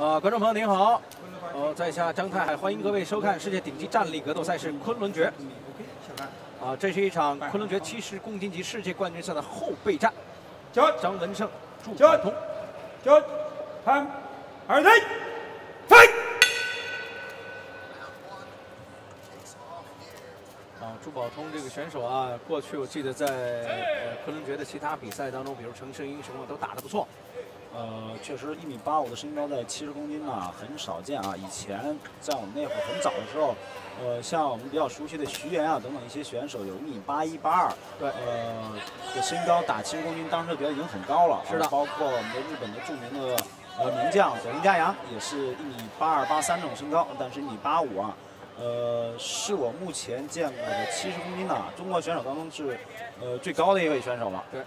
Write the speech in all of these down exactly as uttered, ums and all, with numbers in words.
呃，观众朋友您好，呃，在下张泰海，欢迎各位收看世界顶级站立格斗赛事昆仑决。啊、呃，这是一场昆仑决七十公斤级世界冠军赛的后备战。张文胜、祝海通，三二一，飞！啊，祝宝通这个选手啊，过去我记得在、呃、昆仑决的其他比赛当中，比如城市英雄啊，都打得不错。 呃，确实一米八五的身高在七十公斤嘛，很少见啊。以前在我们那会儿很早的时候，呃，像我们比较熟悉的徐岩啊等等一些选手有一米八一八二，对，呃，这身高打七十公斤，当时觉得已经很高了。是的，包括我们的日本的著名的呃名将佐藤佳阳也是一米八二八三这种身高，但是一米八五啊，呃，是我目前见过的七十公斤的、啊、中国选手当中是呃最高的一位选手了。对。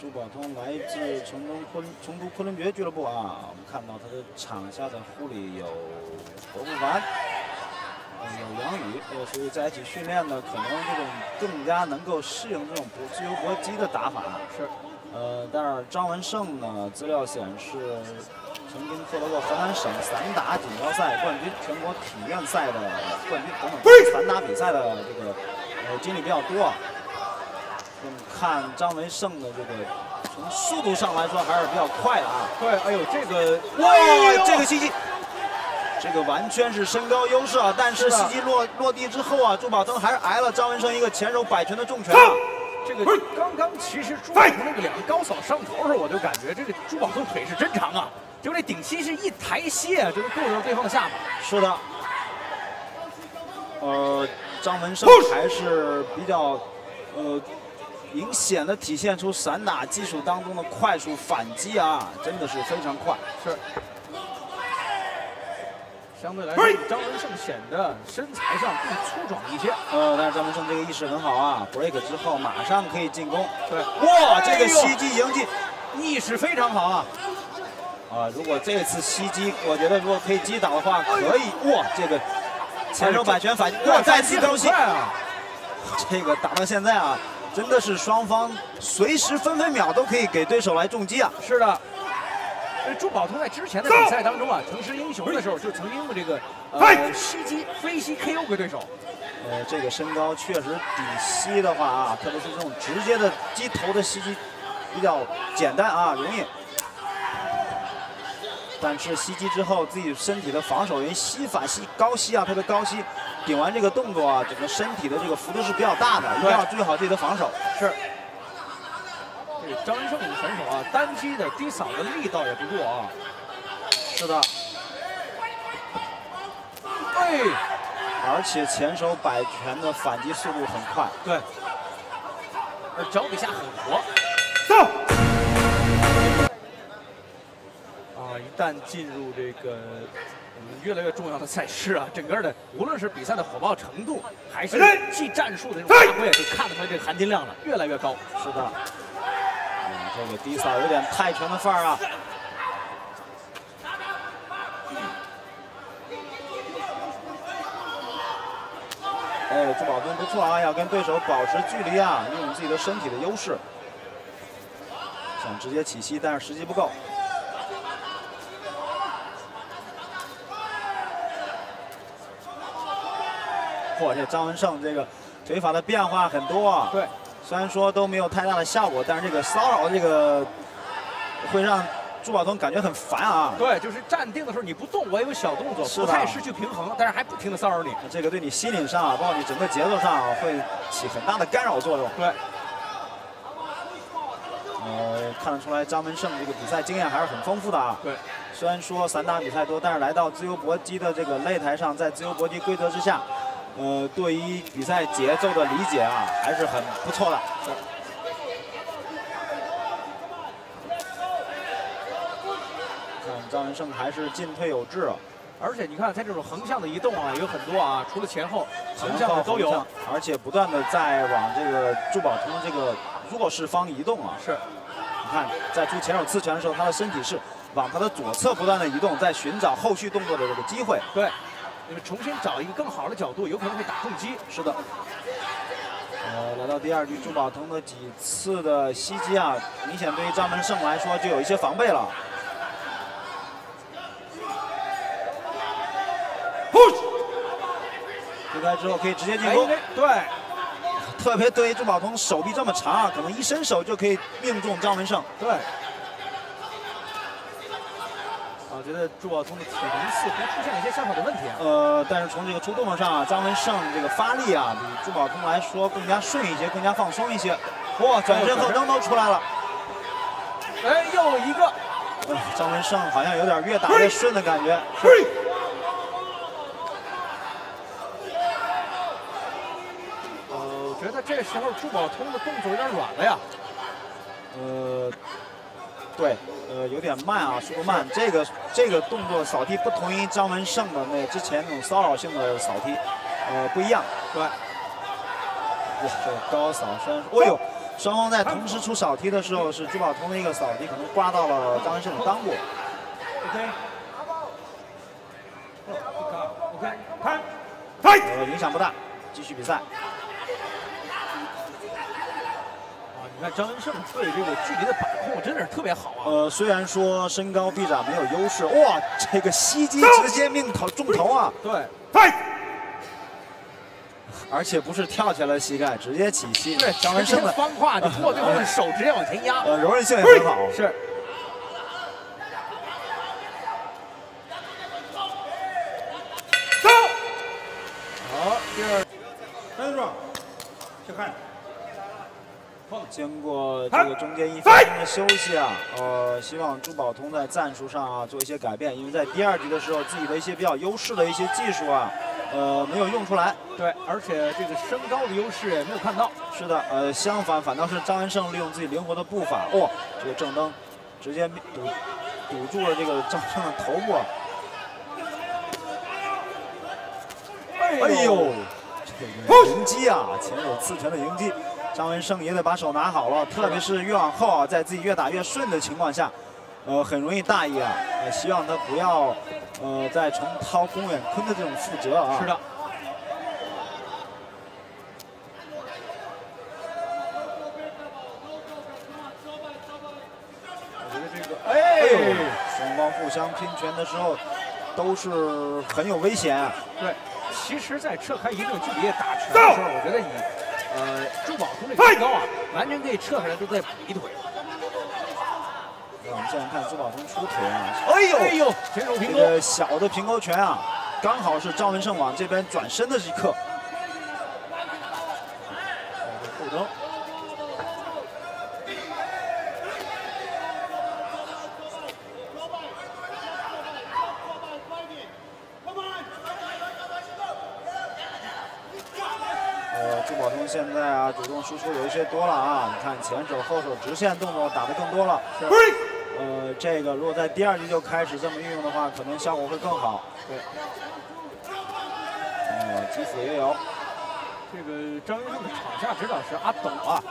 朱宝通来自成都昆成都昆仑决俱乐部啊，我们看到他的场下的护理有侯不凡，呃、有杨宇，呃，所以在一起训练呢，可能这种更加能够适应这种自由搏击的打法。是，呃，但是张文胜呢，资料显示曾经获得过河南省散打锦标赛冠军、全国体院赛的冠军等等散打比赛的这个呃经历比较多啊。 我们看张文胜的这个，从速度上来说还是比较快的啊。对，哎呦，这个哇，这个袭击，这个完全是身高优势啊。但是袭击落落地之后啊，朱宝腾还是挨了张文胜一个前手摆拳的重拳、啊。这个刚刚其实朱宝腾那个两个高扫上头的时候，我就感觉这个朱宝腾腿是真长啊，就这顶膝是一抬膝啊，就是够着对方的下巴。是的。呃，张文胜还是比较呃。 明显的体现出散打技术当中的快速反击啊，真的是非常快。是。相对来说，张文胜显得身材上更粗壮一些。呃，但是张文胜这个意识很好啊 ，break 之后马上可以进攻。对。哇，这个袭击迎击，意识非常好啊。啊，如果这次袭击，我觉得如果可以击倒的话，可以。哇，这个前手摆拳反击，哇，再次高膝啊。这个打到现在啊。 真的是双方随时分分秒都可以给对手来重击啊！是的，朱宝通在之前的比赛当中啊，城市英雄的时候就曾经用这个呃膝击飞膝 K O 给对手。呃，这个身高确实底膝的话啊，特别是这种直接的击头的袭击比较简单啊，容易。但是袭击之后自己身体的防守，因为膝反膝高膝啊，他的高膝。 顶完这个动作啊，整个身体的这个幅度是比较大的，一定要注意好自己的防守。是。这张文胜的选手啊，单击的低扫的力道也不弱啊。是的。哎，而且前手摆拳的反击速度很快。对。而脚底下很活。走。啊，一旦进入这个。 越来越重要的赛事啊，整个的无论是比赛的火爆程度，还是技战术的这种发挥，就看得出来这个含金量了，越来越高。是的，嗯，这个低扫有点泰拳的范儿啊。哎，朱宝通不错啊，要跟对手保持距离啊，利用自己的身体的优势。想直接起膝，但是时机不够。 而且张文胜这个腿法的变化很多啊，对，虽然说都没有太大的效果，但是这个骚扰这个会让朱宝通感觉很烦啊。对，就是站定的时候你不动，我有个小动作，不太失去平衡，但是还不停的骚扰你，这个对你心理上啊，包括你整个节奏上啊，会起很大的干扰作用。对，呃，看得出来张文胜这个比赛经验还是很丰富的啊。对。 虽然说散打比赛多，但是来到自由搏击的这个擂台上，在自由搏击规则之下，呃，对于比赛节奏的理解啊，还是很不错的。看张文胜还是进退有致，而且你看他这种横向的移动啊，有很多啊，除了前后，横向的都有，而且不断的在往这个朱宝通这个弱势方移动啊。是，你看在出前手刺拳的时候，他的身体是。 往他的左侧不断的移动，在寻找后续动作的这个机会。对，重新找一个更好的角度，有可能会打重击。是的。呃，来到第二局，朱宝腾的几次的袭击啊，明显对于张文胜来说就有一些防备了。 推开之后可以直接进攻，对，特别对于朱宝腾手臂这么长，可能一伸手就可以命中张文胜。对，我觉得朱宝腾的体能似乎出现了一些相反的问题啊。呃，但是从这个出动作上啊，张文胜这个发力啊，比朱宝腾来说更加顺一些，更加放松一些。哇，转身后蹬都出来了。哎，又一个。哎，张文胜好像有点越打越顺的感觉。 觉得这时候朱宝通的动作有点软了呀，呃，对，呃，有点慢啊，速度慢。这个这个动作扫踢不同于张文胜的那之前那种骚扰性的扫踢，呃，不一样。对，哇，这个高扫虽然，哎呦，双方在同时出扫踢的时候，是朱宝通的一个扫踢可能刮到了张文胜的裆部。OK，OK， 拍，拍，呃，影响不大，继续比赛。 你看张文胜对这个距离的把控真的是特别好啊。呃，虽然说身高臂展没有优势，哇，这个袭击直接命头中头啊！对，而且不是跳起来的膝盖，直接起膝。对，张文胜的方胯你过对方的手直接往前压，呃，柔韧性也很好。是。走。好，第二。站住！去看。 经过这个中间一分钟的休息啊，呃，希望朱宝通在战术上啊做一些改变，因为在第二局的时候，自己的一些比较优势的一些技术啊，呃，没有用出来。对，而且这个身高的优势也没有看到。是的，呃，相反，反倒是张文胜利用自己灵活的步伐，哦，这个正蹬直接堵堵住了这个张文胜的头部。哎呦，这个迎击啊，前手刺拳的迎击。 张文胜也得把手拿好了，特别是越往后啊，在自己越打越顺的情况下，呃，很容易大意啊。呃，希望他不要，呃，再重蹈龚远坤的这种覆辙啊。是的。我觉得这个，哎呦，双方互相拼拳的时候，都是很有危险。对，其实，在撤开一定距离打拳的时候，我觉得你。 呃，朱宝通这身高啊，完全可以撤开来，都在补一腿。我们现在看朱宝通出腿啊，哎呦哎呦，前手平勾，这个小的平勾拳啊，刚好是张文胜往这边转身的一刻。后蹬，现在啊，主动输出有一些多了啊！你看前手、后手直线动作打得更多了。呃，这个如果在第二局就开始这么运用的话，可能效果会更好。对。呃，基辅也有。这个张文胜的场下指导是阿斗啊，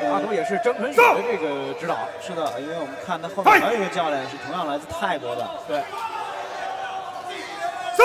呃、阿斗也是张纯宇的这个指导。是的，因为我们看他后面还有一个教练是同样来自泰国的。对。走。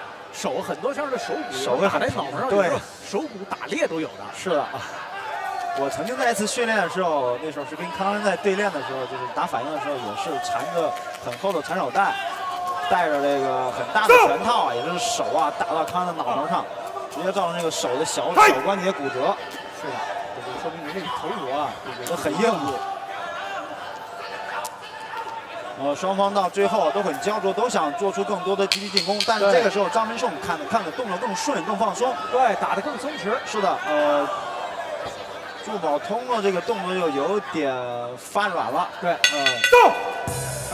手很多时候的手骨，手打在脑门上，对，手骨打裂都有的。是的啊，我曾经在一次训练的时候，那时候是跟康恩在对练的时候，就是打反应的时候，也是缠着很厚的缠手带，带着这个很大的拳套啊，也就是手啊打到康恩的脑门上，直接造成这个手的小小关节骨折。是的，这就说明人这个头骨啊，这个很硬骨。呃，双方到最后都很焦灼，都想做出更多的积极进攻，但是这个时候张文胜看的看的动作更顺，更放松，对，打得更松弛。是的，呃，朱宝通的这个动作又有点发软了，对，呃，动，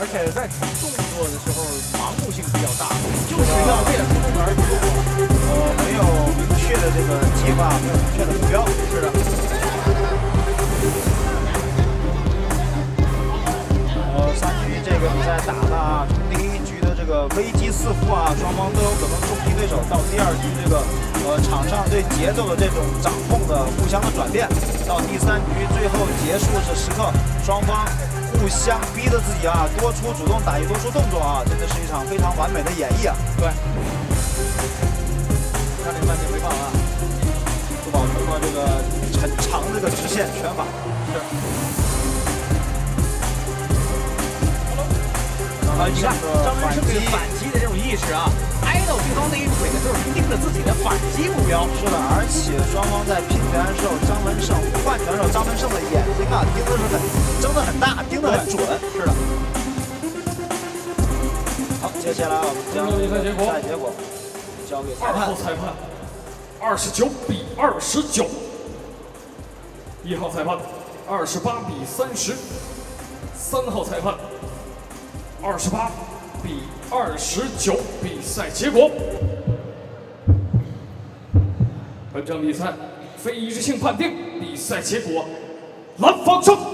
而且在动作的时候盲目性比较大，就是要为了出门而出，呃，没有明确的这个个计划明确的目标。是的。呃，上局这个比赛打了第一局的这个危机四伏啊，双方都有可能冲击对手。到第二局这个呃场上对节奏的这种掌控的互相的转变，到第三局最后结束是时刻双方。 互相逼着自己啊，多出主动打野，多出动作啊，真的是一场非常完美的演绎啊！对，看这半截回放啊，杜宝通过这个很长这个直线拳法，是。啊，你看张军是对反击的这种意识啊，挨到对方那一腿呢，就是盯着自己的反击目标。是的，而且双方在拼拳时候，张文胜换拳时候，张文胜的眼睛啊，盯的是很。 睁得很大，盯得很准，是的。好，接下来我们将比赛结果，赛结果交给二号裁判，二十九比二十九；一号裁判，二十八比三十；三号裁判，二十八比二十九。比赛结果，本场比赛非一致性判定，比赛结果蓝方胜。